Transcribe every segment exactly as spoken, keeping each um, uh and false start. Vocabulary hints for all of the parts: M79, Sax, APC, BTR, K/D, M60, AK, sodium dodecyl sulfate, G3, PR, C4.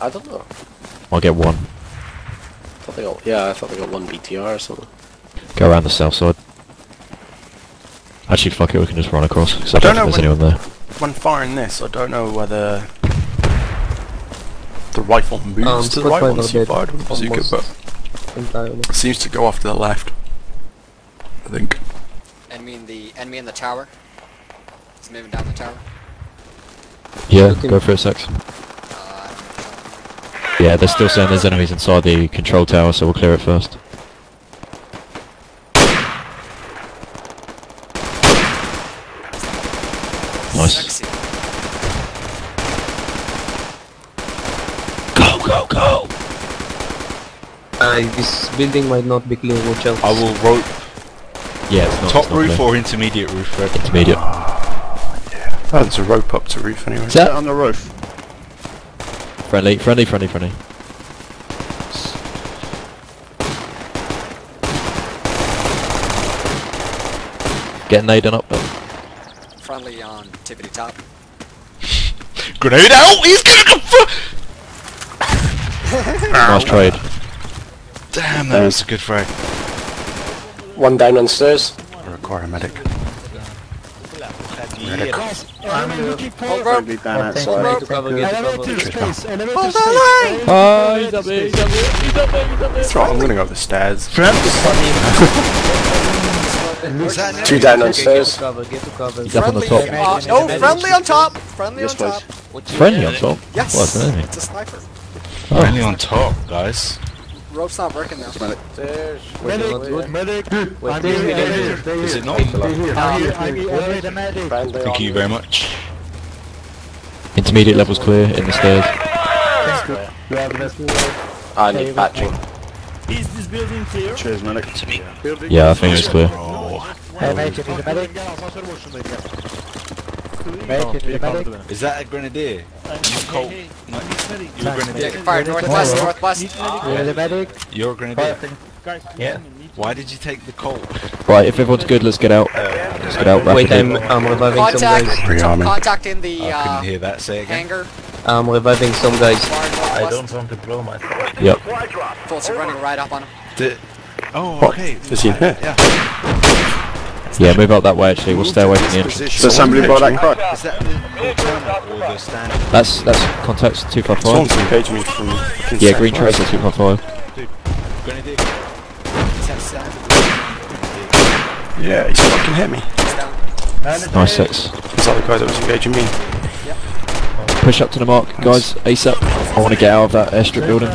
I don't know. I'll get one. I thought they got, yeah, I thought they got one B T R or something. Go around the south side. Actually, fuck it, we can just run across, because I, I don't think there's anyone there. When firing this, I don't know whether the rifle moves um, to the right once you fired with the bazooka, but entirely. It seems to go off to the left, I think. Enemy in the, enemy in the tower? It's moving down the tower? Yeah, go for it, Sax. Yeah, they're still saying there's enemies inside the control tower, so we'll clear it first. Nice. Go, go, go! Uh, this building might not be clear, watch out. I will rope. Yeah, it's not, top it's not roof clear. Or intermediate roof? Right? Intermediate. Oh, yeah. Oh, there's a rope up to roof anyway. Is that on the roof? Friendly, friendly, friendly, friendly. Getting laid up. Friendly on tippity top. Grenade out! He's gonna go for. Nice trade. Damn, that was a good frag. One down on stairs. I require a medic. Medic. Oh, he's up there, he's up there, he's up there, he's up there. That's right, I'm gonna go up the stairs. Two down on stairs. He's up on the top. Oh, friendly on top! Friendly on top. Friendly on top? Yes! It's a sniper. Friendly on top, guys. Rope's not working now. Medic! Medic! I'm here! Is it not? I'm here! Thank you very much. Intermediate level's clear, in the stairs. I need patching. Is this building clear? Cheers, medic. Yeah, I think it's clear. Hey, medic, is it medic? Is that a grenadier? Cold. No. You're a grenadier. Yeah, fire northwest, northwest. You're the medic. You're a grenadier. Yeah. Why did you take the cold? Right, if everyone's good, let's get out. Uh, let's get out rapidly. Wait, I'm, I'm reviving contact, some guys. Some contact in the uh, I couldn't hear that. Say again. Hangar. I'm reviving some guys. I don't want to blow myself. Yep. Thoughts are running right up on him. The, oh, okay. What? Is he here? Yeah. Yeah, move out that way actually, we'll stay away from the entrance. So somebody bought that card? That's, that's contacts two five five. Yeah, green tracer two five five. Yeah, he's fucking hit me. Nice six. Is that the guy that was engaging me? Push up to the mark, guys, ASAP. I want to get out of that airstrip building.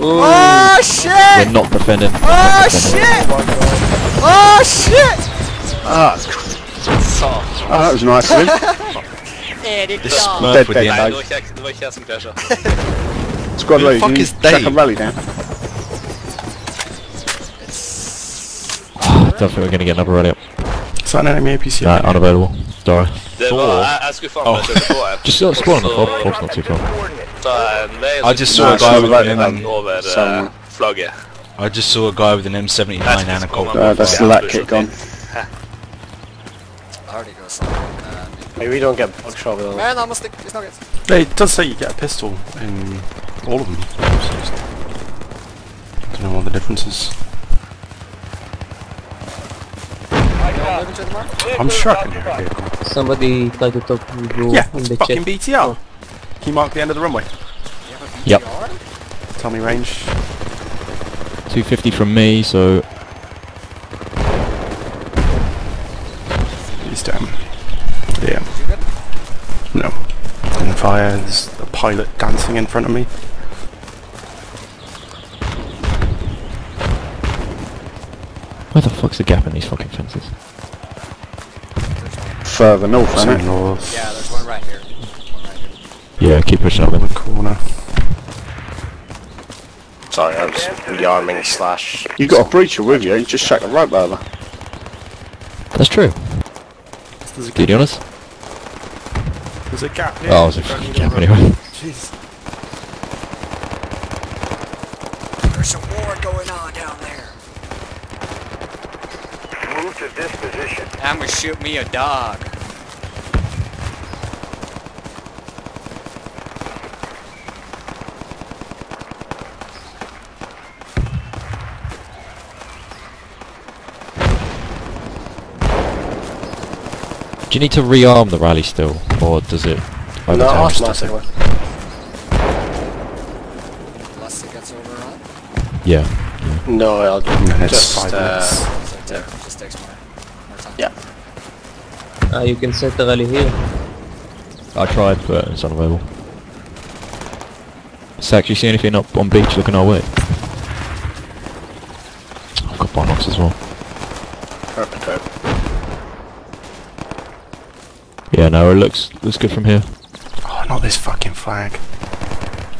Ooh. Oh shit! We're not defending. Oh not defending. Shit! Oh shit! Ah, oh, that was nice of him. This smurf with the ammo. Squad load, you need to check a rally down. I don't think we're going to get another rally up. Is that an enemy A P C? No, unavailable. Sorry. Oh. Just squad on the top, of course not too far. I just saw a guy with an M... I just saw a guy with an M seventy-nine and a cold. That's the lat kick gone. Hey, we don't get bug shot with them. Man, I'm a stick. It's not good. It does say you get a pistol in all of them. I don't know what the difference is. I'm sure I can hear a vehicle. Somebody tried to talk to you yeah, in the fucking chat. B T R. Can you mark the end of the runway? Yep. Tell me range. two fifty from me, so... He's down. Yeah. No. In the fire, there's a pilot dancing in front of me. Where the fuck's the gap in these fucking fences? Further north, isn't it? North. Yeah, there's one right here. One right here. Yeah, keep pushing up in the corner. Sorry, I was rearming slash... You got a breacher with you, you just check the right over. That's true. There's a gap. Did you honest? There's a gap here. Oh, there's a fucking gap anyway. Jeez. There's some war going on down there. Move to this position. I'm gonna shoot me a dog. Do you need to rearm the rally still, or does it? No, last last one. Unless it gets overrun. Yeah. yeah. No, I'll no, just five minutes. Uh, yeah. It just takes more, more time. Yeah. Uh, you can set the rally here. I tried, but it's unavailable. Sax, you see anything up on beach looking our way? I've got binocs as well. Perfect. Yeah, no, it looks looks good from here. Oh, not this fucking flag.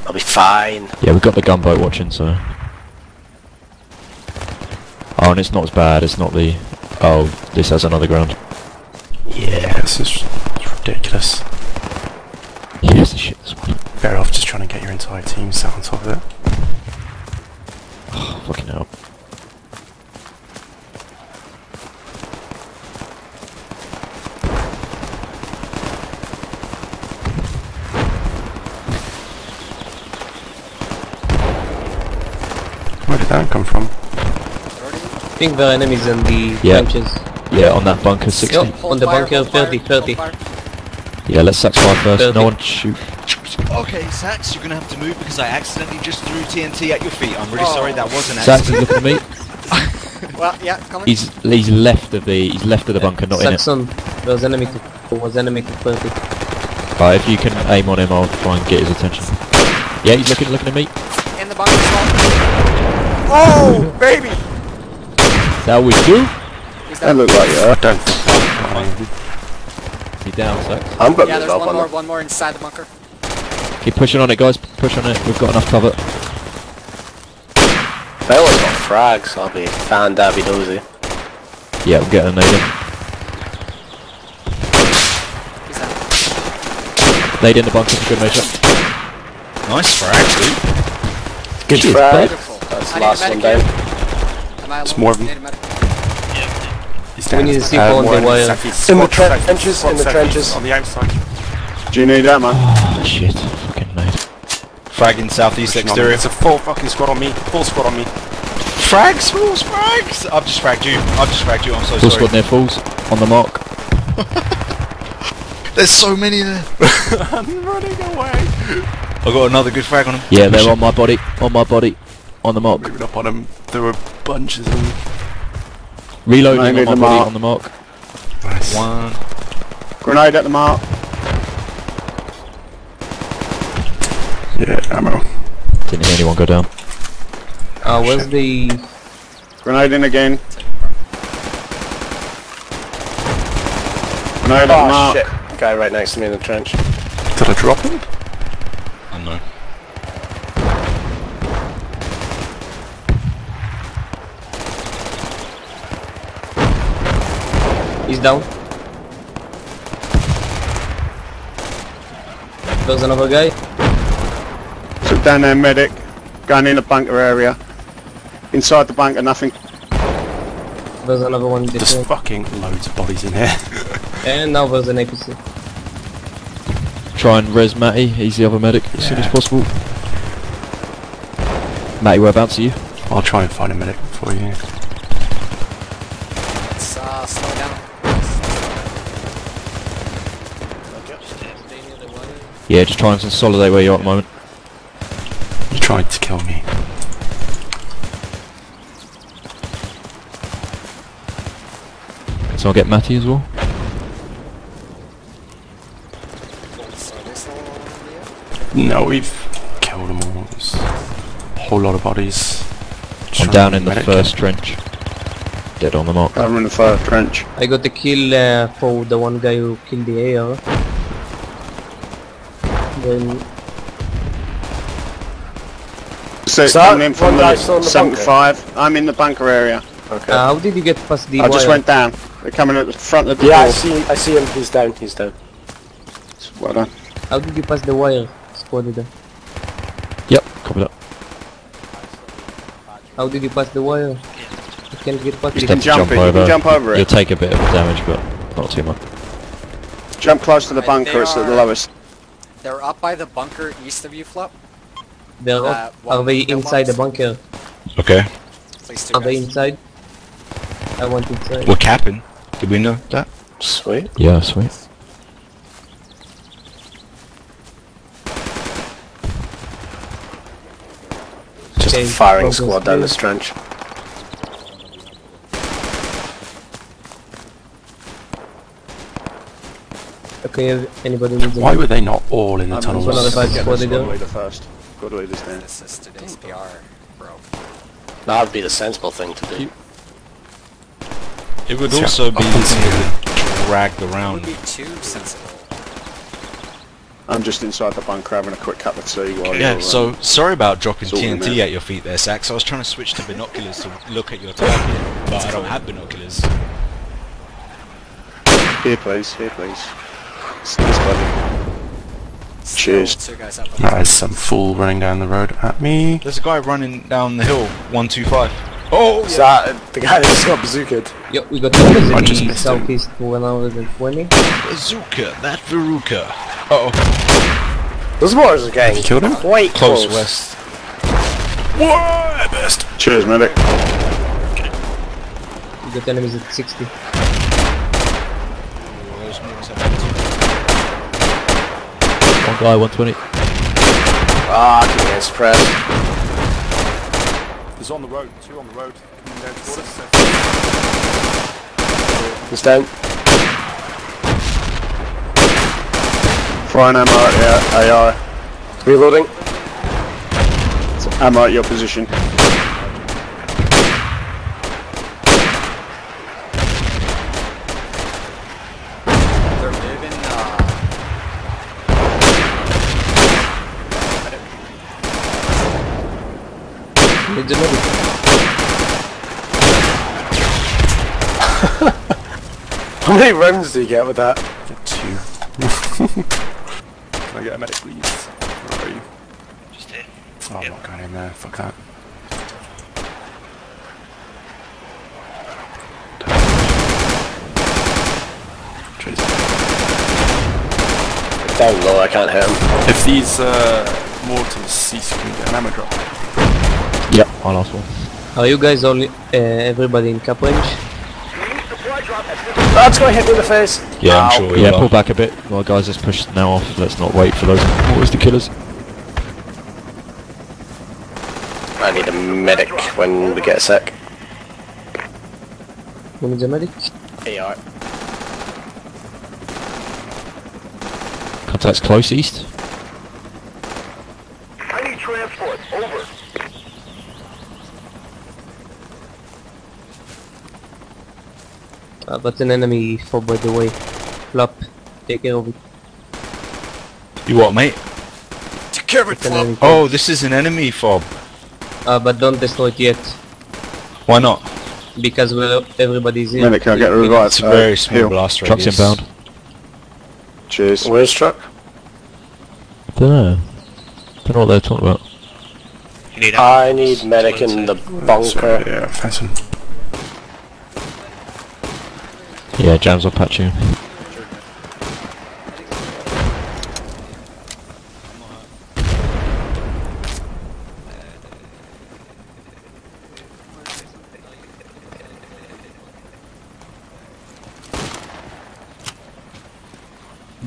I'll be fine. Yeah, we've got the gunboat watching, so. Oh, and it's not as bad. It's not the. Oh, this has another ground. Yeah, this is ridiculous. Yes, the shit. This one. Better off just trying to get your entire team sat on top of it. Oh, fucking hell. Where did that come from? I think there are enemies in the yep. trenches. Yeah, on that bunker sixty. Yep, on the fire, bunker thirty, thirty. Yeah, let's sack fire first. thirty. No one shoot. Okay, Sax, you're gonna have to move because I accidentally just threw T N T at your feet. I'm really oh. sorry, that was an accident. Sax is looking at me. Well, yeah, come on. He's he's left of the he's left of the yeah. bunker, not Saxon, in it. Saxon, there was enemy to was enemy to thirty. Alright, if you can aim on him, I'll try and get his attention. Yeah, he's looking looking at me. In the bunker. Oh, baby. That was you. That looked like yeah. Don't. He down, Sax. I'm yeah, there's one more, one more inside the bunker. Keep pushing on it, guys. Push on it. We've got enough cover. They always got frags. I'll be fan dabby dozy. Yeah, I'm getting a nade in. Nade in the bunker. Good measure. Nice frag, dude. Good frag. That's the last one down. It's more of them. Yeah. We need to see uh, more on the wire. In the trenches. In the trenches. On the outside. Do you need that, man? Oh, shit. Fragging southeast exterior. It's a full fucking squad on me. Full squad on me. Frags, fools, frags! I've just fragged you. I've just fragged you. I'm so full sorry. Full squad there, fools. On the mark. There's so many there. I'm running away. I got another good frag on him. Yeah, they're on my body. On my body. On the mark. Moving up on him. There were bunches of them. Reloading on my body. On the mark. Nice. One. Grenade at the mark. Yeah, ammo. Didn't hear anyone go down. Oh, where's Shit. the... Grenade in again. Grenade oh, on mark. Shit. Guy right next to me in the trench. Did I drop him? I don't know. He's down. There's another guy. Down there, medic. Going in the bunker area. Inside the bunker, nothing. There's another one. There's fucking loads of bodies in here. And now there's an A P C. Try and res Matty. He's the other medic as yeah. soon as possible. Matty, whereabouts are you? I'll try and find a medic for you. Let's uh, slow down. Yeah, just try and consolidate where you're at the moment. You tried to kill me. So I'll get Matty as well. No, we've killed them all. There's a whole lot of bodies. I'm down in the first trench. Dead on the mark. I'm in the first trench. I got the kill uh, for the one guy who killed the A R. Then. So, so coming in from the seventy-five, I'm in the bunker area. Okay. Uh, how did you get past the I wire? just went down. They're coming at the front of the yeah, door. Yeah, I see, I see him. He's down, he's down. Well done. How did you pass the wire? Squaded them. Yep, copy that. How did you pass the wire? You can't get past you the can jump, jump it, over. You can jump over it. You'll take a bit of damage, but not too much. Jump close to the bunker, it's at the lowest. They're up by the bunker east of you, Flop. They're uh, Are they inside the bunker? Okay. Are they inside? I want inside. We're capping. Did we know that? Sweet. Yeah, sweet. Just a firing squad down this trench. Okay, anybody needs Why were they not all in the tunnels? One of the five squad they do. Go to leaders down. Assisted A P R, bro. That would be the sensible thing to do. It would also be dragged around. It would be too sensible. I'm just inside the bunker having a quick cup of tea while Yeah, you're, so um, sorry about dropping T N T at your feet there, Sax. I was trying to switch to binoculars to look at your target, but I don't have binoculars. Here please, here please. It's nice, buddy. Cheers. That is some fool running down the road at me. There's a guy running down the hill, one two five. Oh! Is yeah. that the guy that just got bazookaed? Yep, we got the southeast for one hour and twenty. Bazooka, that Veruca. Uh oh. Those waters are getting killed him? Quite close. Close west. What? Best. Cheers, medic. We got enemies at sixty. One guy, one twenty. Ah, he gets pressed. There's on the road, two on the road, coming down towards us. He's down. Frying ammo at A R. Reloading. So ammo at your position. They're moving, uh... I don't... I don't... How many rounds do you get with that? Two. Can I get a medic, please? Where are you? Just hit. Oh, I'm not going in there. Fuck that. Down low, I can't hit him. If these uh, mortars cease, you can get an ammo drop. Yep, I lost one. Are you guys only uh, everybody in cap range? That's going to hit me in the face. Yeah, Ow. I'm sure. Yeah, are. Pull back a bit. Well, guys, let's push now off. Let's not wait for those. What was the killers? I need a medic when we get a sec. Who needs a medic? A R. Contacts close east. I need transport. Over. Uh, but an enemy four by the way. Flop, take care of it. You what, mate? Take care of it, Flop! Oh, this is an enemy fob. Uh, but don't destroy it yet. Why not? Because we're, everybody's here. Minute, can I get a revive? It's a very uh, small heel. Blast radius. Truck's inbound. Cheers. Where's truck? I don't know. Don't know what they're talking about. You need I need medic in the bunker. So, yeah, fashion. Yeah, Jams, I'll patch you.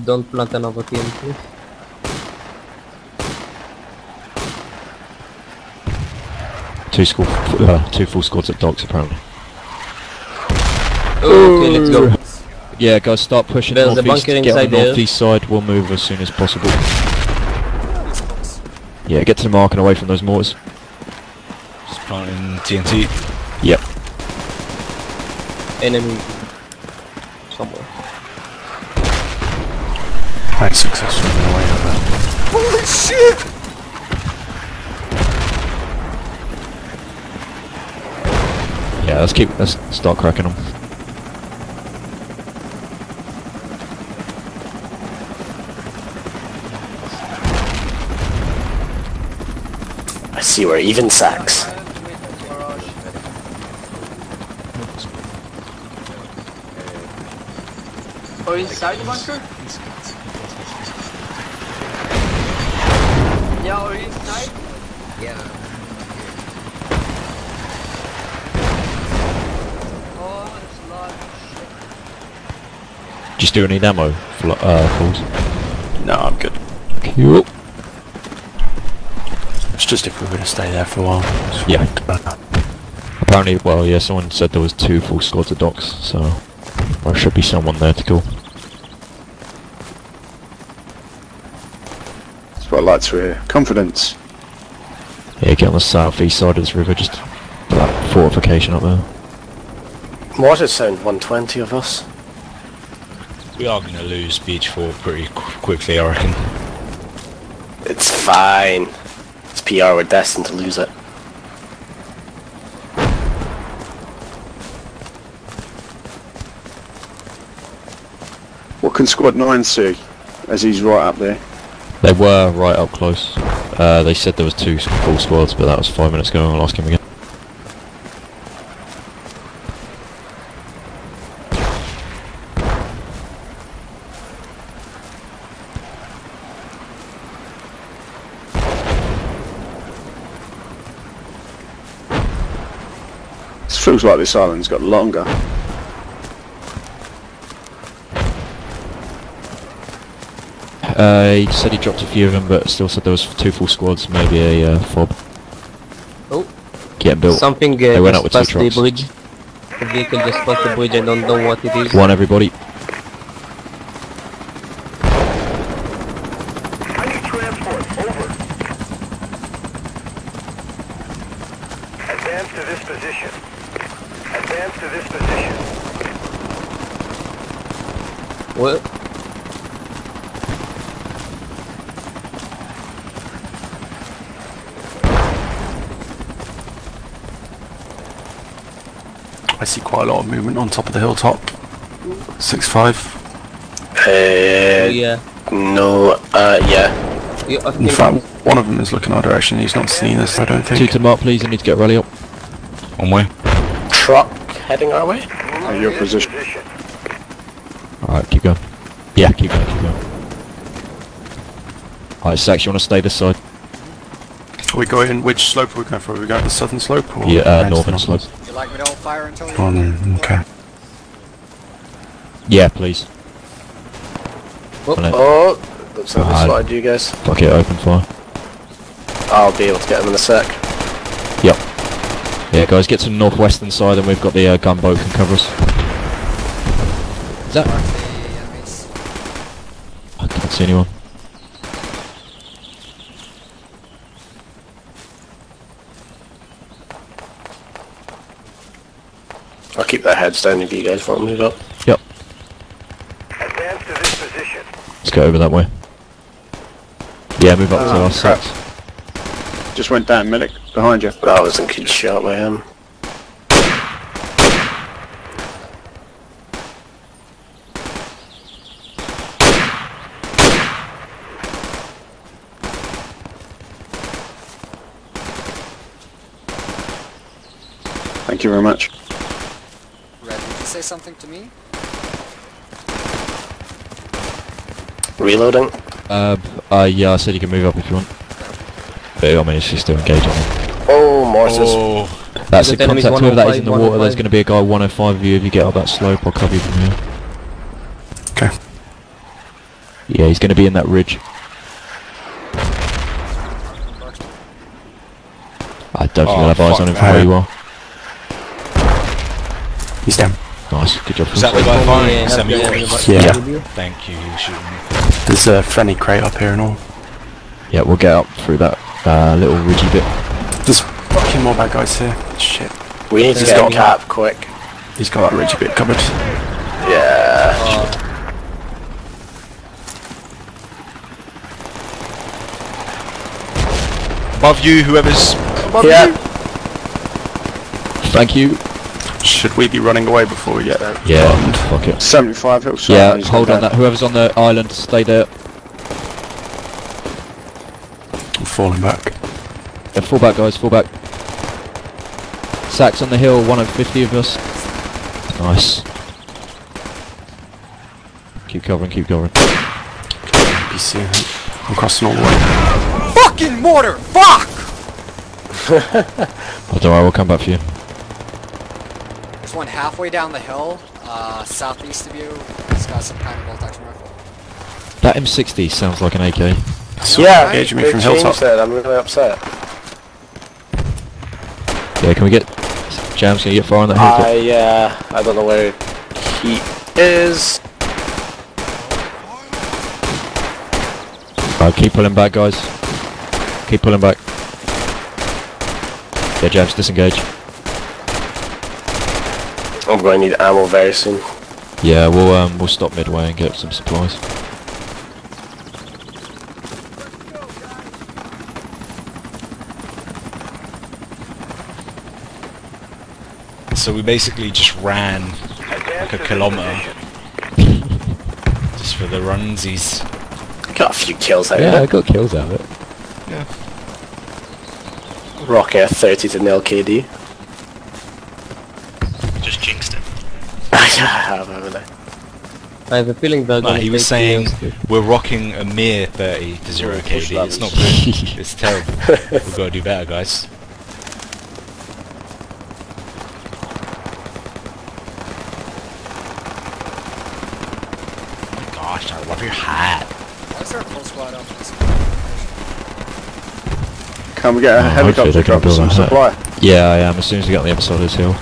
Don't plant another T N T. Two school, uh, two full squads at dogs apparently. Ooh. Okay, let's go. Yeah, guys, start pushing northeast. Get on the northeast side. We'll move as soon as possible. Yeah, get to the mark and away from those mortars. Just planting T N T. Yep. Enemy somewhere. I successfully ran away over. Holy shit! Yeah, let's keep. Let's start cracking them. I see we're even, Sax. Oh, inside the bunker? Yeah, or inside? Yeah. you still need ammo, fl uh, Fools? No, I'm good. Cool. It's just if we're going to stay there for a while. Yeah. Apparently, well, yeah, someone said there was two full squads of docks, so there should be someone there to call. Spotlights were here. Confidence. Yeah, get on the southeast side of this river, just that fortification up there. Water sound one twenty of us. We are going to lose Beach four pretty qu quickly, I reckon. It's fine. It's P R, we're destined to lose it. What can Squad nine see as he's right up there? They were right up close. Uh, they said there was two full squads, but that was five minutes ago, I'll ask him again. Feels like this island's got longer. Uh, he said he dropped a few of them, but still said there was two full squads, maybe a uh, fob. Oh, getting built. Something uh, they went up with two trucks. The bridge. The vehicle just passed the bridge. I don't know what it is. One everybody. What? I see quite a lot of movement on top of the hilltop. six five. Uh, yeah. No, uh, yeah. In fact, one of them is looking our direction. He's not seen us, I don't think. Two to mark, please. I need to get rally up. One way. Truck heading our way. At your position. Alright, keep going. Yeah, keep going, keep going. Alright, Sax, you want to stay this side? Are we going, which slope are we going for? Are we going to the southern slope? Or yeah, uh, northern slope. You like me to hold fire until you... Oh, no, okay. Yeah, please. Oh, oh looks like this slide, you guys. Fuck it, open fire. I'll be able to get them in a sec. Yep. Yeah, guys, get to the northwestern side and we've got the uh, gunboat can cover us. Is that? I can't see anyone. I'll keep that head down if you guys want to move up. Yep. Advance to this position. Let's go over that way. Yeah, move up oh, to our set. Just went down, medic, behind you. That was in good shot, man. Thank you very much. Red, did you say something to me? Reloading? Uh, uh, yeah, I said you can move up if you want. But I mean, it's just to engage on it. Oh, Morses. Oh. That's it, contact whoever that is in the water. There's going to be a guy one oh five of you. If you get up that slope, I'll cover you from here. Okay. Yeah, he's going to be in that ridge. I don't think I'll have eyes on him from where you are. He's down. Nice, good job. Is that the guy firing? Send me a crate. Yeah. yeah. Thank you, you shooting me. There's a friendly crate up here and all. Yeah, we'll get up through that uh, little ridgy bit. There's fucking more bad guys here. Shit. We need to get on cap quick. He's got that ridgy bit covered. Yeah. Oh. Above you, whoever's above yeah. you. Thank you. Should we be running away before we get there? Yeah, fuck it. seventy-five hillside. Yeah, hold on that. Whoever's on the island, stay there. I'm falling back. Yeah, fall back, guys, fall back. Sax on the hill, one of fifty of us. Nice. Keep covering, keep covering. I'm crossing all the way. Fucking mortar! Fuck! Oh, don't worry, we'll come back for you. One halfway down the hill uh, southeast of you. It's got some kind of bolt-action rifle. That M sixty sounds like an A K. Yeah, right? Engaging me from hilltop. Said, I'm really upset. Yeah, can we get... Jam's gonna get far on that hilltop. Uh, yeah, I don't know where he is. Right, keep pulling back, guys. Keep pulling back. Yeah, Jam's disengage. I'm going to need ammo very soon. Yeah, we'll um, we'll stop midway and get some supplies. So we basically just ran like a kilometre just for the runsies. Got a few kills out yeah, of it. Yeah, I got kills out of it. Yeah. Rock air thirty to nil K D. I have a feeling that no, he was saying we're rocking a mere thirty to zero K D. It's not good. It's terrible. We've got to do better, guys. Oh my gosh, I love your hat. Why is there a full squad on this? Can we get a oh, helicopter drop or some supply? Yeah, I am. As soon as we get on the other side of this hill,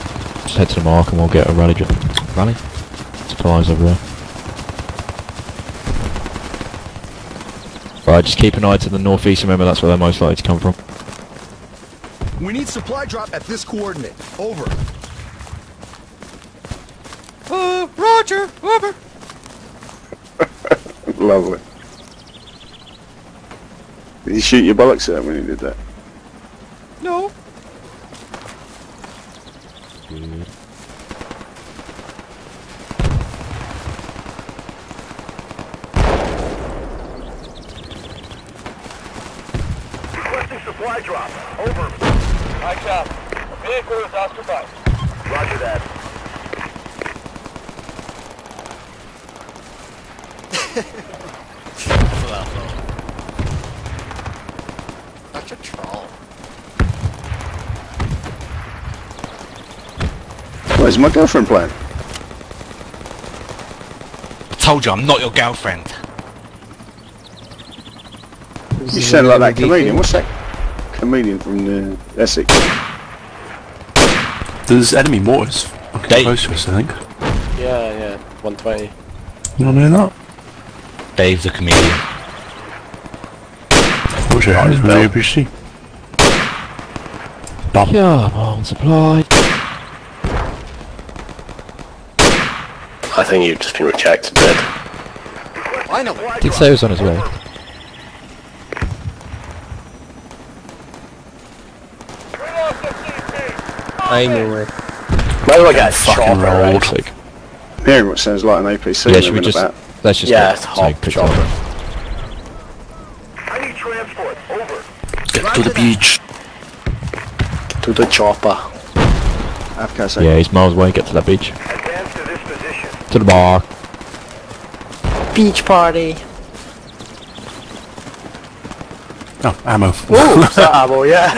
just head to the mark and we'll get a rally drop. Rally? Supplies over there. Right, just keep an eye to the northeast, remember that's where they're most likely to come from. We need supply drop at this coordinate. Over. Uh, roger, over. Lovely. Did you shoot your bollocks at him when you did that? No. Good. Supply drop. Over. High top. Vehicle is occupied. Roger that. Such a troll. What is my girlfriend playing? I told you I'm not your girlfriend. You sound like that comedian. What's that? Comedian from the Essex. There's enemy mortars okay. Close to us, I think. Yeah, yeah, one twenty. You don't know that? Dave the comedian. What's your eyes, man? A B C. Dumb. Yeah, on supply. I think you've just been rejected, dead. I know. Did say it was on his way. I know it. Why do I get a fucking roll? Hearing what sounds like an A P C. Yeah, should we just... About. Let's just yeah, take pictures. I need transport. Over. Get right to the beach. Get to the chopper. I've yeah, he's miles away. Get to that beach. Advance to this position. To the bar. Beach party. Oh, ammo. Whoa, is that ammo? Yeah.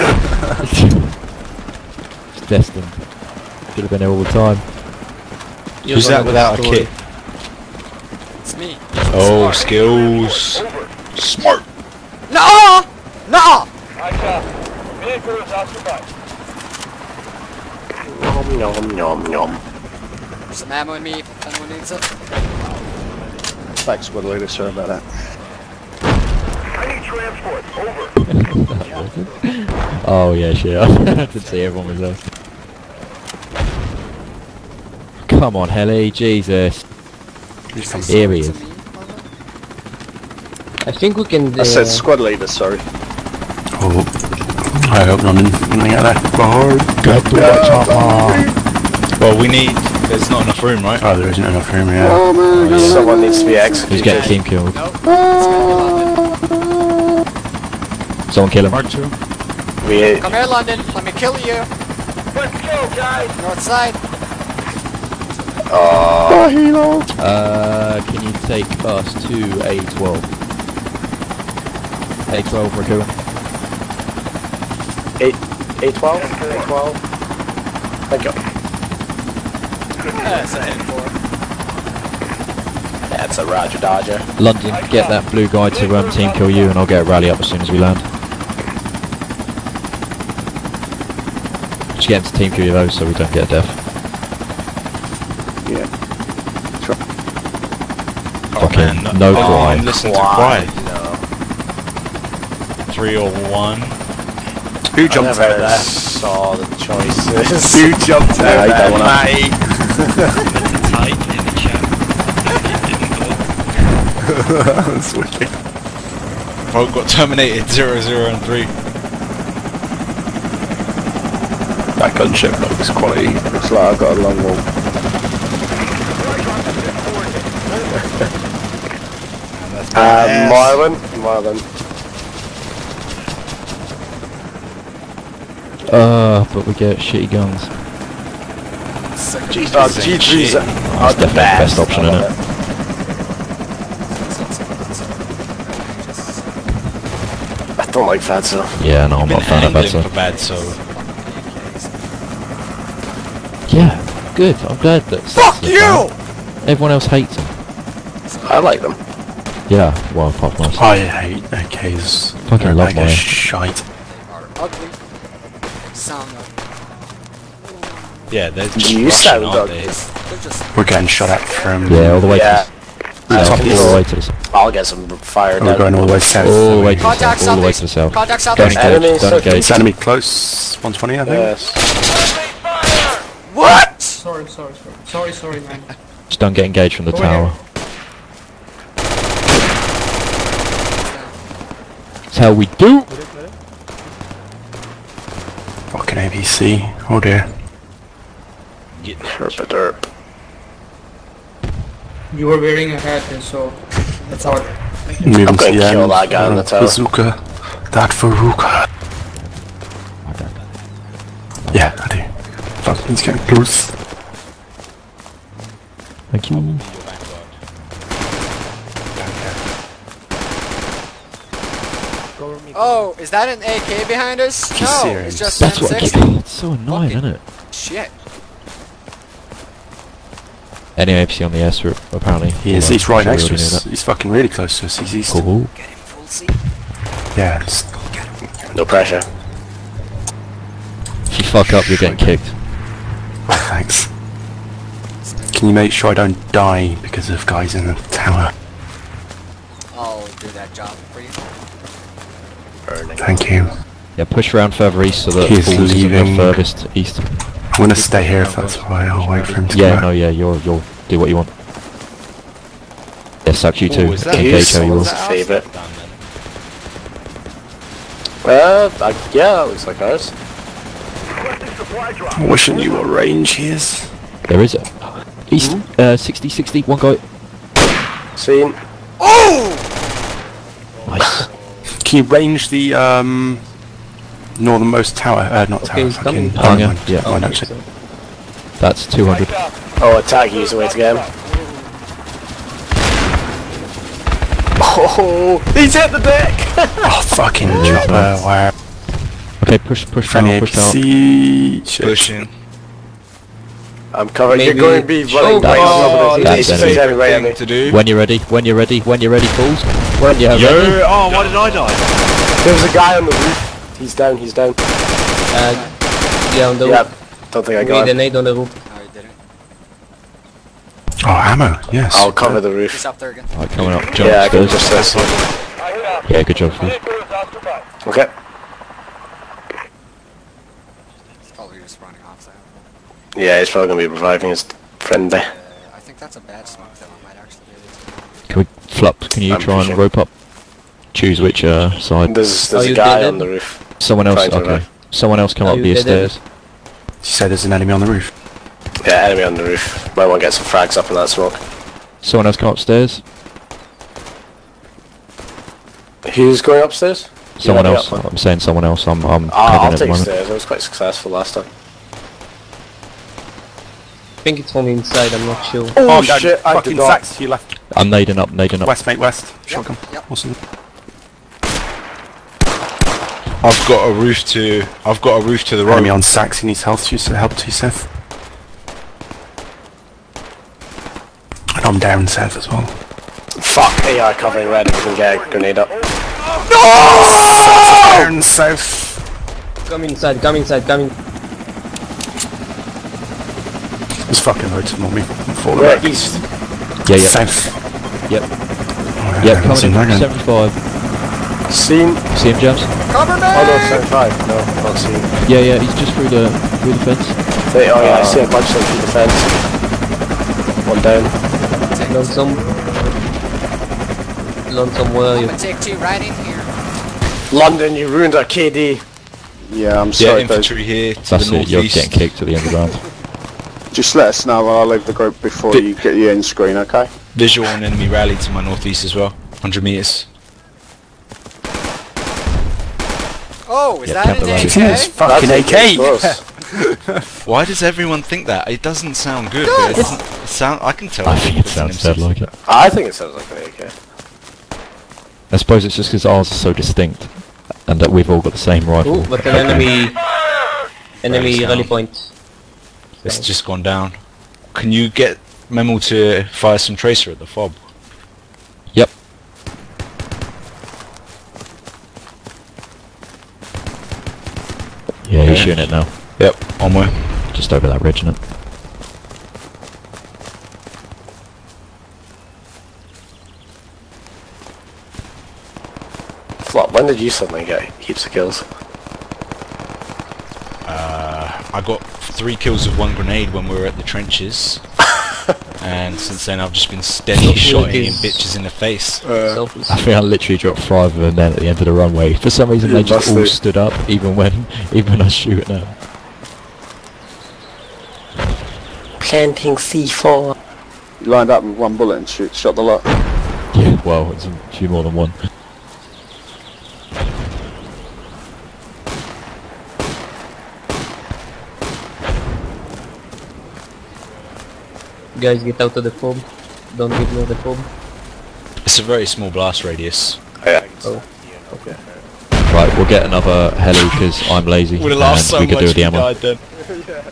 Destined. Should have been here all the time. Who's that without a kit? It's me. Oh, skills. Smart. Nah! Nah! I got vehicle is occupied. Nom nom nom nom. There's some ammo in me if anyone needs it. Thanks for the later, sorry about that. I need transport. Over. Oh yeah, shit. I did see everyone was there. Come on, Heli, Jesus. Here he is. I think we can... Uh, I said squad leader, sorry. Oh, I hope not anything out there. Go to the chopper. Well, we need... There's not enough room, right? Oh, there isn't enough room, yeah. Oh, man, oh, yeah. Someone needs to be executed. He's getting team killed. Nope. It's Someone kill him. Mark two. We Come here, London. Let me kill you. Let's go, guys. North side. Oh. Uh, can you take us to A twelve? A twelve, we're cool. A twelve? A twelve? Thank you. That's a ten four. That's a Roger Dodger. London, get that blue guy to um, team kill you, and I'll get a rally up as soon as we land. Just get him to team kill you though, so we don't get a death. Yeah. Fucking oh, okay. no cry. Oh, listen to cry. No. Three or one. Who jumped out there? Saw the choices. Who jumped out there, mate? That's wicked. Vote got terminated. Zero, zero, and three. That gunship looks quality. Looks like I've got a long wall. Um, Mylan, Mylan. Uh, but we get shitty guns. So, G threes uh, G threes are, are the best, best option, isn't it? I don't like Fadzo. Yeah, no, I'm not a fan of Fadzo. Yeah, good. I'm glad that. Fuck you! Bad. Everyone else hates them. I like them. Yeah, well, apart from us. I hate A Ks. Fucking love my shite. Yeah, they're just you rushing, aren't they? We're getting shot at from... Yeah, all the way yeah. to... Yeah, top all the way to the south. I'll get some fire down. We're going all the way south. All the way to the south. All the way to the south. Contact south. Don't engage. Don't engage. It's enemy close. one twenty, I think. Yes. What? Sorry, sorry, sorry. Sorry, sorry, man. Just don't get engaged from the Go tower. Ahead. That's how we do. Fucking A B C. Oh dear. Derp a derp. You were wearing a hat, and so that's all. I'm going to kill that guy on the tower. Bazooka, that Faruka. Yeah, I do. Fuck, he's getting close. Thank you. Oh, is that an A K behind us? No, serious. It's just that's an M sixty. It's so annoying, isn't it? Shit. Any A P C on the air strip, apparently. He is, he's right next to us. He's fucking really close to us. He's east. Cool. Get him full seat. Yeah, just get him. No pressure. If you fuck up, you're getting kicked. Thanks. Can you make sure I don't die because of guys in the tower? I'll do that job for you. Thank you. Yeah, push around further east so that he's leaving furthest east. I'm gonna stay here if that's why. I'll wait for him to yeah, go. Yeah, no, yeah, you'll you'll do what you want. Yeah, suck you too. Engage how you will. Favorite. Well, uh, yeah, that looks like ours. I'm wishing you a range here. There is a east mm-hmm. uh, sixty sixty one guy. Seen. Oh! Nice. Can you range the um? northernmost tower, uh, not okay, tower, fucking hangar. Oh, yeah, oh, no, so. That's two hundred. Oh, a tag is the way to go. Oh, he's hit the deck! Oh, fucking chopper, wow. Okay, push, push down, push down. Push in. I'm covering, you're going to be running down. Oh, that's the to do. When you're ready, when you're ready, when you're ready, fools. When you're ready. Oh, why did I die? There was a guy on the roof. He's down, he's down. Uh, yeah, on the yep. roof. Don't think I got it. We need an aid on the roof. No, he didn't. Oh, ammo, yes. I'll cover yeah. the roof. He's up there again. Alright, coming up. Jump yeah, I can just this one. Yeah, good job, please. Okay. He's probably just running off there. Yeah, he's probably going to be reviving his friend there. Uh, I think that's a bad smoke that I might actually be. Can we flop? Can you I'm try and sure. rope up? Choose which uh, side. There's, there's a guy on the roof. Someone else, okay. Someone else come up the stairs. You say there's an enemy on the roof? Yeah, enemy on the roof. Might want to get some frags up in that smoke. Someone else come upstairs? Who's going upstairs? Someone else. Up, I'm saying someone else. I'm, I'm ah, I'll take stairs. I was quite successful last time. I think it's on the inside, I'm not sure. Oh, oh shit, I fucking Sax, you left. I'm nading up, nading up. West, mate, west. Shotgun. Yep. Awesome. I've got a roof to. I've got a roof to the right. Enemy on Sax, he needs health. You said help to yourself. come down south as well. Fuck, A I covering red, we can get a grenade up. No! Down south! Come inside, come inside, come in. It's fucking loads of mommy. We're east. Yeah, yeah. South. Yep. Right, yep, coming in from seventy-five. Seen. See him, Jabs. Cover me! Oh no, seventy-five. No, I can't see him. Yeah, yeah, he's just through the, through the fence. They, oh yeah, uh, I see a bunch of them through the fence. One down. Learn some. Learn somewhere. I'm gonna take two right in here. London, you ruined our K D. Yeah, I'm sorry. Yeah, infantry here. To That's the it, you're getting kicked to the underground. Just let us know, I'll leave the group before Vi you get your end screen, okay? Visual on enemy rally to my northeast as well, one hundred metres. Oh, is yeah, that an A K? Yes, fucking A K! Why does everyone think that? It doesn't sound good, but it doesn't sound... I can tell I think it sounds bad like it. I think it sounds like an A K. I suppose it's just because ours are so distinct, and that we've all got the same rifle. Ooh, but an enemy... enemy rally point. It's just gone down. Can you get Memo to fire some tracer at the fob? Yep. Yeah, he's shooting it now. Yep, onward. Just over that ridge, innit? Flop, when did you suddenly get heaps of kills? Uh, I got three kills with one grenade when we were at the trenches, and since then I've just been steadily shotting in bitches in the face. Uh, I think I literally dropped five of them then at the end of the runway. For some reason they just all stood up, even when even when I shoot at them. Planting C four. You lined up with one bullet and shoot, shot the lot. Yeah, well, it's a few more than one. Guys, get out of the fob. Don't get near the fob. It's a very small blast radius. Yeah. Oh, okay. Right, we'll get another heli because I'm lazy. We'll and so we could do the ammo. Died, then. Yeah.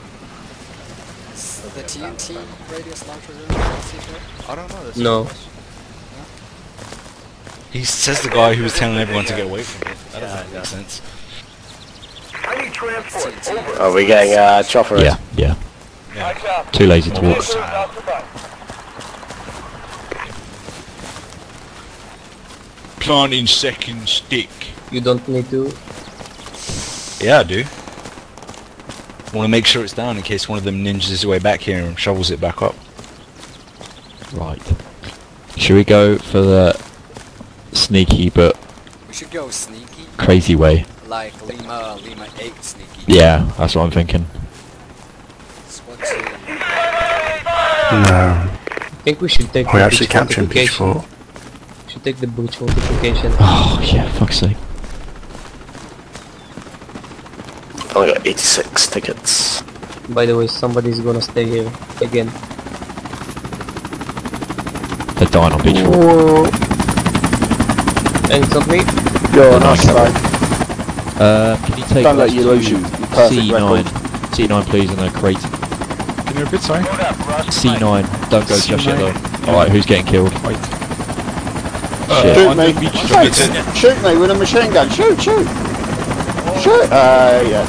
So the T N T radius launcher is in the C four? I don't know. There's no. He says the guy who was telling everyone to get away from it. That doesn't make sense. I need transport. Over. Are we getting uh, chopper? Yeah. Yeah. Yeah. Too lazy to walk. Planting second stick. You don't need to. Yeah, I do. I want to make sure it's down in case one of them ninjas his way back here and shovels it back up. Right. Should we go for the sneaky but we should go sneaky? Crazy way? Like Lima, Lima eight sneaky. Yeah, that's what I'm thinking. No. I think we should take. We the actually capturing breach fort. We should take the breach fortification. Oh yeah, fuck's sake! I only got eighty-six tickets. By the way, somebody's gonna stay here again. They're dying on breach fort. Hands on me. You're on our side. Uh, can you take? Don't let you lose you. C nine, C nine, please, and a crate. Can you repeat? Sorry. C nine, don't go just yet though. Alright, who's getting killed? Wait. Uh, Shit. Shoot me, shoot, shoot me with a machine gun, shoot, shoot! Shoot! Uh, yeah.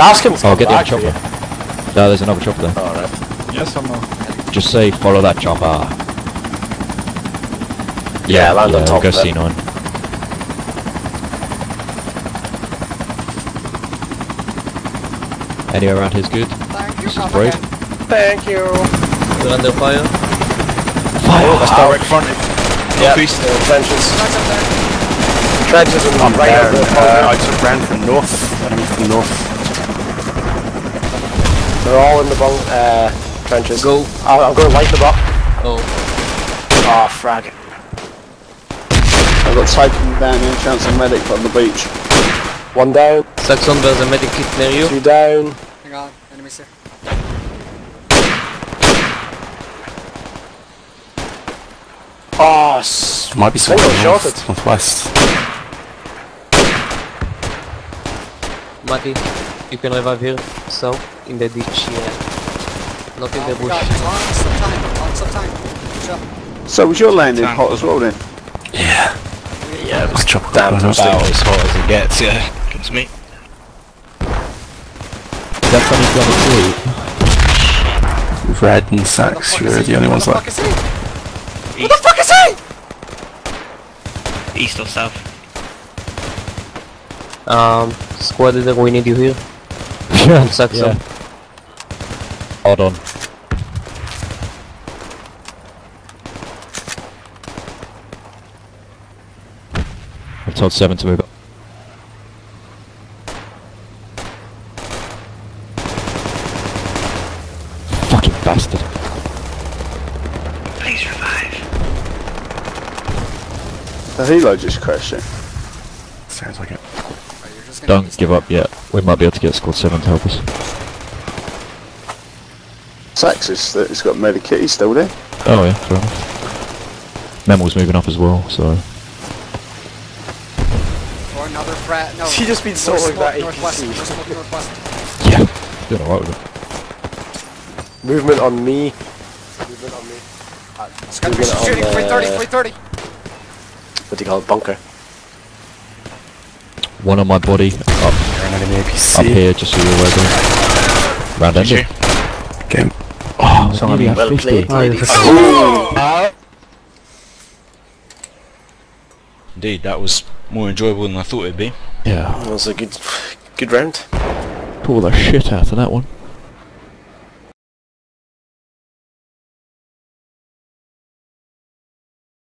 Ask him. Oh, get the chopper. Yeah. No, there's another chopper there. Alright. Yes, I'm on. Just say, follow that chopper. Yeah, yeah land yeah, on top we'll go of C nine. It. Anywhere around here's good. Thank this you, is brave. Thank you. We're under fire. Fire! Oh, that's direct front. Yeah, the trenches. Trenches are on right over the uh, I took round from north. Enemy from north. They're all in the bunk, uh, trenches. Go. I'll, I'll go light them up. Oh. Ah, oh, frag. I've got Titan down here, chance of medic on the beach. One down. Saxon, there's a medic kit near you. Two down. Hang on, enemies here. Ah, oh, might be someone shorted. Northwest. Matty, you can revive here, so in the ditch. Yeah. Look in oh the bush. God, long, long, long, so was your landing time. hot as well then? Yeah. Yeah, it was chopped down about as hot as it gets, yeah. Comes to me. That's on his level two. Red and Sax, you're the only ones left. What the fuck is he? What the fuck is he? East or south? Um, squad leader, we need you here. Yeah, Sax yeah. up. Hold on. I've told seven to move up. Fucking bastard. Please revive. The helo just crashed in. Sounds like it. Don't give up yet. We might be able to get squad seven to help us. Sax is that it's got medikit, he's still there. Oh yeah, fair enough. Memel's moving up as well, so. Or another frat, no. She just been sorting that northwest, northwest, northwest. Yeah, doing alright with it. Movement on me. Movement on me. Uh, Movement on shooting, three thirty, three thirty. What do you call it, bunker? One on my body, up, up here, just so you're aware of it. Round engine. Game. Oh, somebody have well played. Oh, uh, indeed, that was more enjoyable than I thought it'd be. Yeah, that was a good, good round. Pull the shit out of that one.